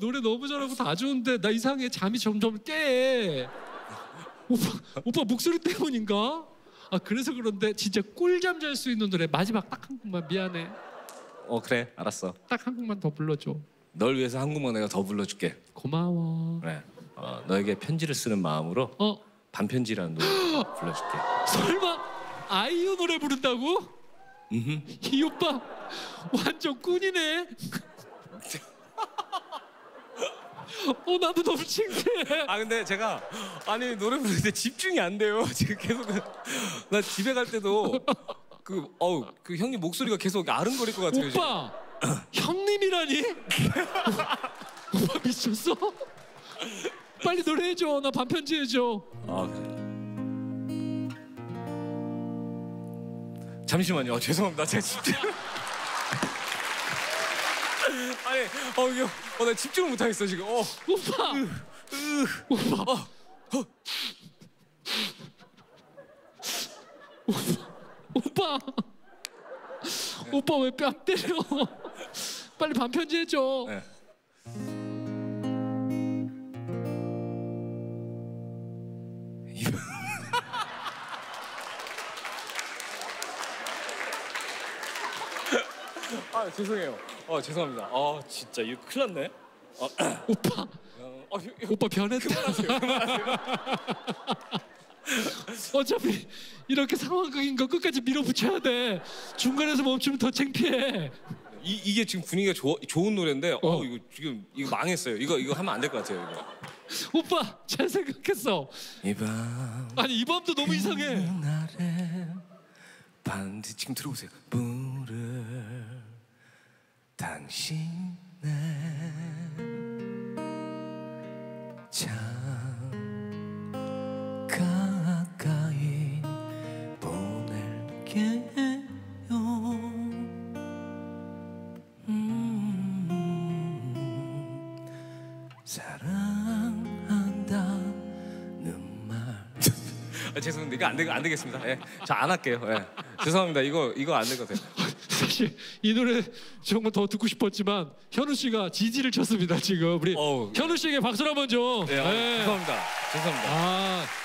노래 너무 잘하고 다 좋은데 나 이상해. 잠이 점점 깨. 오빠 목소리 때문인가? 아 그래서 그런데 진짜 꿀잠 잘 수 있는 노래 마지막 딱 한 곡만. 미안해. 그래 알았어. 딱 한 곡만 더 불러줘. 널 위해서 한 곡만 내가 더 불러줄게. 고마워. 그래 너에게 편지를 쓰는 마음으로 밤편지라는 노래 불러줄게. 설마 아이유 노래 부른다고? 이 오빠 완전 꾼이네. 나도 너무 창피해. 근데 제가 노래 부를 때 집중이 안 돼요. 지금 계속 나 집에 갈 때도 그 형님 목소리가 계속 아른거릴 것 같아요. 오빠 형님이라니? 오빠 미쳤어? 빨리 노래 해줘. 나 밤편지 해줘. 그래. 잠시만요. 죄송합니다. 제가 진짜 나 집중을 못하겠어 지금. 오빠. 오빠. 오빠. 네. 오빠 왜 뺨 때려? 빨리 밤편지 해줘. 네. 죄송해요. 죄송합니다. 진짜 이거 큰일 났네. 오빠. 오빠 변했다. 그만하세요. 어차피 이렇게 상황극인 거 끝까지 밀어붙여야 돼. 중간에서 멈추면 더 창피해. 이게 지금 분위기가 좋은 노래인데 이거 지금 이거 망했어요. 이거 하면 안 될 것 같아요. 이거. 오빠 잘 생각했어. 이밤. 이 밤도 너무 이상해. 반드시 지금 들어보세요. 물을 당신의 창 가까이 보낼게요. 사랑한다는 말. 죄송합니다. 이거 안 되겠습니다. 예. 저 안 할게요. 예. 죄송합니다. 이거 안 될 것 같아요. 사실 이 노래 정말 더 듣고 싶었지만 현우 씨가 지지를 쳤습니다. 지금 우리 현우 씨에게 박수를 한번 줘. 네, 네. 감사합니다. 죄송합니다.